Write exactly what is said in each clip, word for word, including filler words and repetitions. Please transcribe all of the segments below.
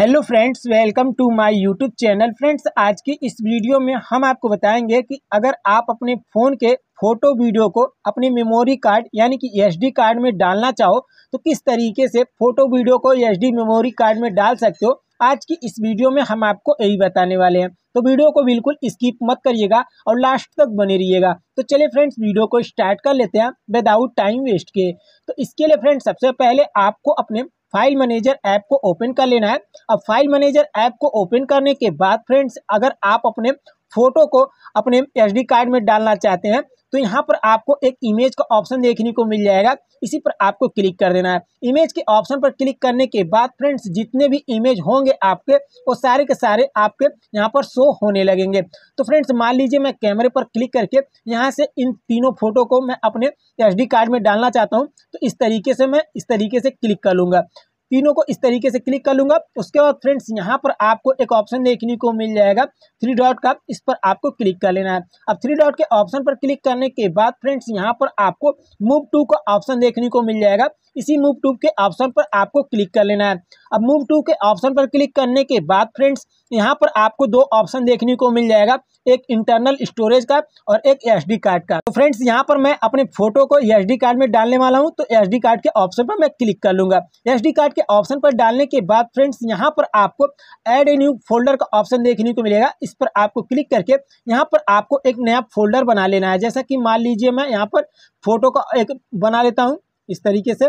Hello friends, welcome to my YouTube channel. Friends, आज की इस वीडियो में हम आपको बताएंगे कि अगर आप अपने फ़ोन के फ़ोटो वीडियो को अपने मेमोरी कार्ड यानी कि एसडी कार्ड में डालना चाहो तो किस तरीके से फ़ोटो वीडियो को एसडी मेमोरी कार्ड में डाल सकते हो। आज की इस वीडियो में हम आपको यही बताने वाले हैं, तो वीडियो को बिल्कुल स्किप मत करिएगा और लास्ट तक बने रहिएगा। तो चलिए फ्रेंड्स, वीडियो को स्टार्ट कर लेते हैं विदाउट टाइम वेस्ट के। तो इसके लिए फ्रेंड्स, सबसे पहले आपको अपने फाइल मैनेजर ऐप को ओपन कर लेना है। अब फाइल मैनेजर ऐप को ओपन करने के बाद फ्रेंड्स, अगर आप अपने फ़ोटो को अपने एसडी कार्ड में डालना चाहते हैं तो यहाँ पर आपको एक इमेज का ऑप्शन देखने को मिल जाएगा, इसी पर आपको क्लिक कर देना है। इमेज के ऑप्शन पर क्लिक करने के बाद फ्रेंड्स, जितने भी इमेज होंगे आपके वो सारे के सारे आपके यहाँ पर शो होने लगेंगे। तो फ्रेंड्स, मान लीजिए मैं कैमरे पर क्लिक करके यहाँ से इन तीनों फोटो को मैं अपने एसडी कार्ड में डालना चाहता हूँ, तो इस तरीके से मैं इस तरीके से क्लिक कर लूँगा, तीनों को इस तरीके से क्लिक कर लूँगा। उसके बाद फ्रेंड्स, यहाँ पर आपको एक ऑप्शन देखने को मिल जाएगा थ्री डॉट का, इस पर आपको क्लिक कर लेना है। अब थ्री डॉट के ऑप्शन पर क्लिक करने के बाद फ्रेंड्स, यहाँ पर आपको मूव टू का ऑप्शन देखने को मिल जाएगा, इसी मूव टू के ऑप्शन पर आपको क्लिक कर लेना है। अब मूव टू के ऑप्शन पर क्लिक करने के बाद फ्रेंड्स, यहाँ पर आपको दो ऑप्शन देखने को मिल जाएगा, एक इंटरनल स्टोरेज का और एक एसडी कार्ड का। तो फ्रेंड्स, यहाँ पर मैं अपने फोटो को एसडी कार्ड में डालने वाला हूँ, तो एसडी कार्ड के ऑप्शन पर मैं क्लिक कर लूँगा। एसडी कार्ड के ऑप्शन पर डालने के बाद फ्रेंड्स, यहाँ पर आपको ऐड ए न्यू फोल्डर का ऑप्शन देखने को मिलेगा, इस पर आपको क्लिक करके यहाँ पर आपको एक नया फोल्डर बना लेना है। जैसा कि मान लीजिए मैं यहाँ पर फोटो का एक बना लेता हूँ, इस तरीके से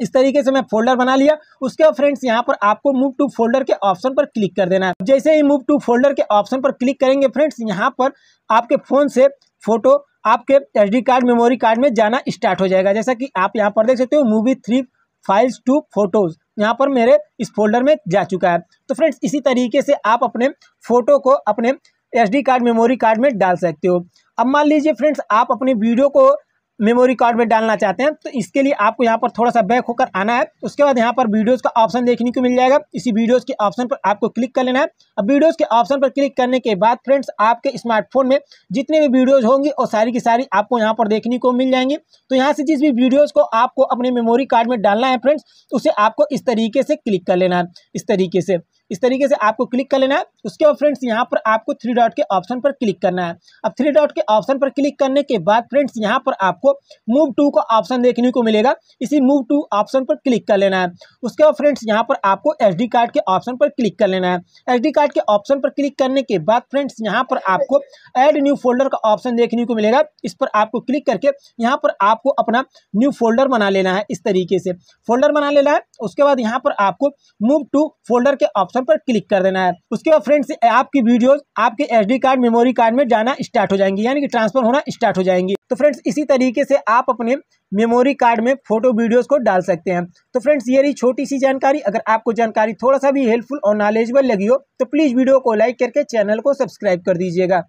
इस तरीके से मैं फोल्डर बना लिया। उसके बाद फ्रेंड्स, यहाँ पर आपको मूव टू फोल्डर के ऑप्शन पर क्लिक कर देना है। जैसे ही मूव टू फोल्डर के ऑप्शन पर क्लिक करेंगे फ्रेंड्स, यहाँ पर आपके फ़ोन से फोटो आपके एसडी कार्ड मेमोरी कार्ड में जाना स्टार्ट हो जाएगा। जैसा कि आप यहाँ पर देख सकते हो, moved three files to photos यहाँ पर मेरे इस फोल्डर में जा चुका है। तो फ्रेंड्स, इसी तरीके से आप अपने फ़ोटो को अपने एसडी कार्ड मेमोरी कार्ड में डाल सकते हो। अब मान लीजिए फ्रेंड्स, आप अपनी वीडियो को मेमोरी कार्ड में डालना चाहते हैं, तो इसके लिए आपको यहाँ पर थोड़ा सा बैक होकर आना है। उसके बाद यहाँ पर वीडियोस का ऑप्शन देखने को मिल जाएगा, इसी वीडियोस के ऑप्शन पर आपको क्लिक कर लेना है। अब वीडियोस के ऑप्शन पर क्लिक करने के बाद फ्रेंड्स, आपके स्मार्टफोन में जितने भी वीडियोस होंगी वो सारी की सारी आपको यहाँ पर देखने को मिल जाएंगी। तो यहाँ से जिस भी वीडियोज़ को आपको अपने मेमोरी कार्ड में डालना है फ्रेंड्स, उसे आपको इस तरीके से क्लिक कर लेना है, इस तरीके से इस तरीके से आपको क्लिक कर लेना है। उसके बाद फ्रेंड्स, यहाँ पर आपको थ्री डॉट के ऑप्शन पर क्लिक करना है। अब थ्री डॉट के ऑप्शन पर क्लिक करने के बाद फ्रेंड्स, यहाँ पर आपको मूव टू का ऑप्शन देखने को मिलेगा, इसी मूव टू ऑप्शन पर क्लिक कर लेना है। उसके बाद फ्रेंड्स, यहाँ पर आपको एसडी कार्ड के ऑप्शन पर क्लिक कर लेना है। एसडी कार्ड के ऑप्शन पर क्लिक करने के बाद फ्रेंड्स, यहाँ पर आपको ऐड न्यू फोल्डर का ऑप्शन देखने को मिलेगा, इस पर आपको क्लिक करके यहाँ पर आपको अपना न्यू फोल्डर बना लेना है, इस तरीके से फोल्डर बना लेना है। उसके बाद यहाँ पर आपको मूव टू फोल्डर के ऑप्शन पर क्लिक कर देना है। उसके बाद फ्रेंड्स, आपकी वीडियोस आपके एसडी कार्ड मेमोरी कार्ड में जाना स्टार्ट हो जाएंगी, यानी कि ट्रांसफर होना स्टार्ट हो जाएंगी। तो फ्रेंड्स, इसी तरीके से आप अपने मेमोरी कार्ड में फोटो वीडियोस को डाल सकते हैं। तो फ्रेंड्स, ये रही छोटी सी जानकारी। अगर आपको जानकारी थोड़ा सा भी हेल्पफुल और नॉलेजेबल लगी हो तो प्लीज़ वीडियो को लाइक करके चैनल को सब्सक्राइब कर दीजिएगा।